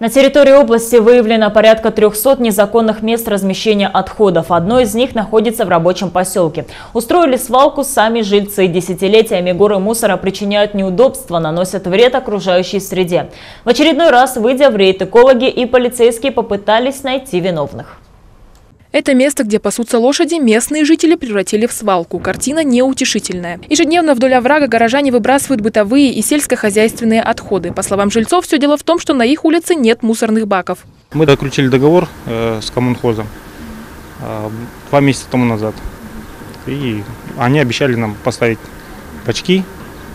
На территории области выявлено порядка 300 незаконных мест размещения отходов. Одно из них находится в Рабочем поселке. Устроили свалку сами жильцы. Десятилетиями горы мусора причиняют неудобства, наносят вред окружающей среде. В очередной раз, выйдя в рейд, экологи и полицейские попытались найти виновных. Это место, где пасутся лошади, местные жители превратили в свалку. Картина неутешительная. Ежедневно вдоль оврага горожане выбрасывают бытовые и сельскохозяйственные отходы. По словам жильцов, все дело в том, что на их улице нет мусорных баков. Мы заключили договор с коммунхозом 2 месяца тому назад. И они обещали нам поставить бачки.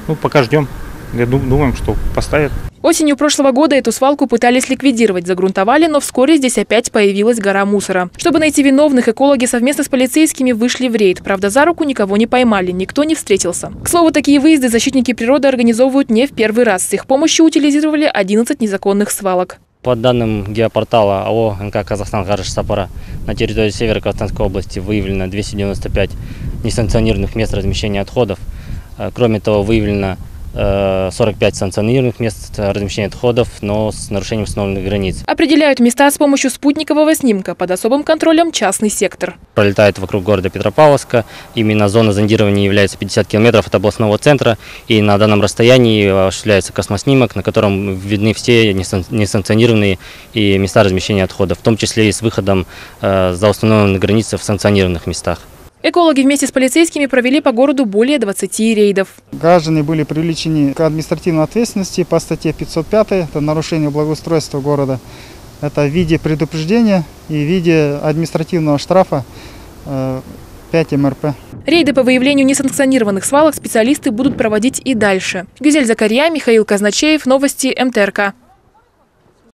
Ну, пока ждем. Думаем, что поставят. Осенью прошлого года эту свалку пытались ликвидировать, загрунтовали, но вскоре здесь опять появилась гора мусора. Чтобы найти виновных, экологи совместно с полицейскими вышли в рейд. Правда, за руку никого не поймали, никто не встретился. К слову, такие выезды защитники природы организовывают не в первый раз. С их помощью утилизировали 11 незаконных свалок. По данным геопортала АО НК Казахстан Гарыш-Сапара, на территории Северо-Казахстанской области выявлено 295 несанкционированных мест размещения отходов. Кроме того, выявлено 45 санкционированных мест размещения отходов, но с нарушением установленных границ. Определяют места с помощью спутникового снимка. Под особым контролем частный сектор. Пролетает вокруг города Петропавловска. Именно зона зондирования является 50 километров от областного центра. И на данном расстоянии осуществляется космоснимок, на котором видны все несанкционированные и места размещения отходов, в том числе и с выходом за установленные границы в санкционированных местах. Экологи вместе с полицейскими провели по городу более 20 рейдов. Граждане были привлечены к административной ответственности по статье 505, это нарушение благоустройства города. Это в виде предупреждения и в виде административного штрафа 5 МРП. Рейды по выявлению несанкционированных свалок специалисты будут проводить и дальше. Гюзель Закарья, Михаил Казначеев, новости МТРК.